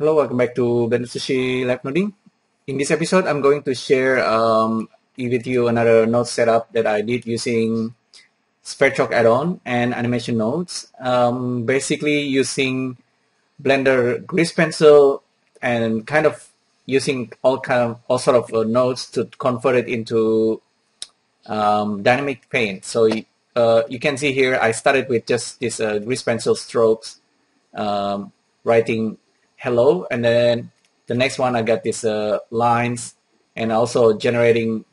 Hello, welcome back to Blender Sushi Live Noding. In this episode, I'm going to share with you another node setup that I did using Spectro add-on and animation nodes. Basically using Blender Grease Pencil and kind of using all sort of nodes to convert it into dynamic paint. So you can see here, I started with just this Grease Pencil strokes, writing hello, and then the next one I got these lines, and also generating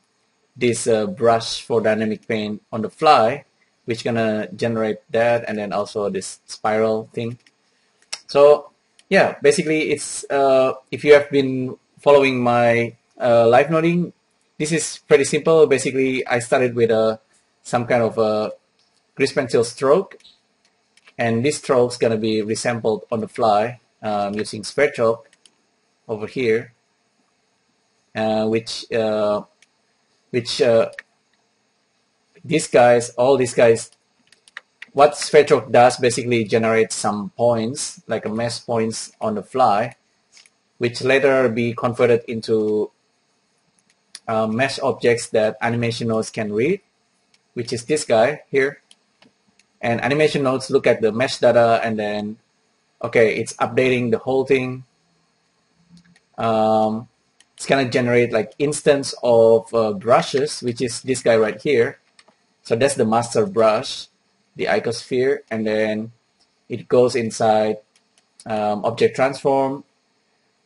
this brush for dynamic paint on the fly, which gonna generate that, and then also this spiral thing. So yeah, basically it's if you have been following my live noding, this is pretty simple. Basically I started with some kind of a grease pencil stroke, and this stroke's gonna be resampled on the fly. Using Sverchok over here, which all these guys, what Sverchok does basically generates some points, like a mesh points on the fly, which later be converted into mesh objects that animation nodes can read, which is this guy here. And animation nodes look at the mesh data and then okay, it's updating the whole thing. It's gonna generate like instance of brushes, which is this guy right here. So that's the master brush, the icosphere, and then it goes inside object transform,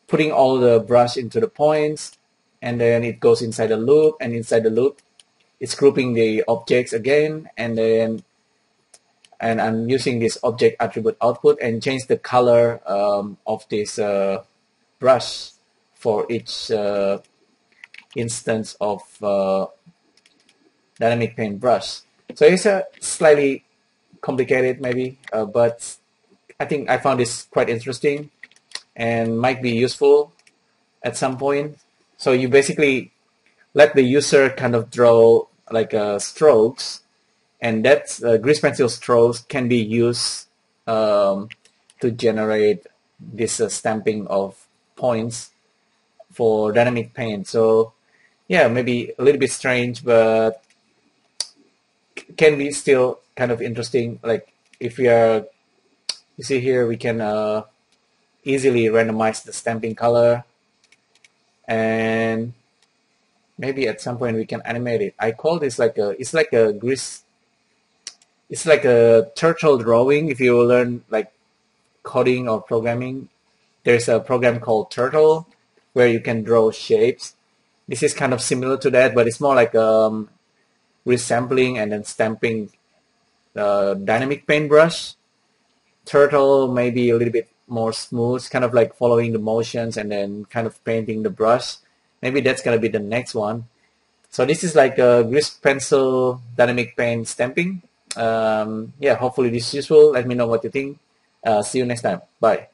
putting all the brush into the points, and then it goes inside a loop, and inside the loop, it's grouping the objects again, and then I'm using this object attribute output and change the color of this brush for each instance of dynamic paint brush. So it's a slightly complicated maybe, but I think I found this quite interesting and might be useful at some point. So you basically let the user kind of draw like strokes, and that grease pencil strokes can be used to generate this stamping of points for dynamic paint. So yeah, maybe a little bit strange, but can be still kind of interesting. Like if we are, you see here, we can easily randomize the stamping color, and maybe at some point we can animate it. I call this like a, it's like a grease. It's like a turtle drawing. If you learn like coding or programming, there's a program called Turtle where you can draw shapes. This is kind of similar to that, but it's more like resampling and then stamping the dynamic paintbrush. Turtle maybe a little bit more smooth, kind of like following the motions and then kind of painting the brush. Maybe that's gonna be the next one. So this is like a grease pencil dynamic paint stamping. Yeah, hopefully this is useful. Let me know what you think. See you next time. Bye.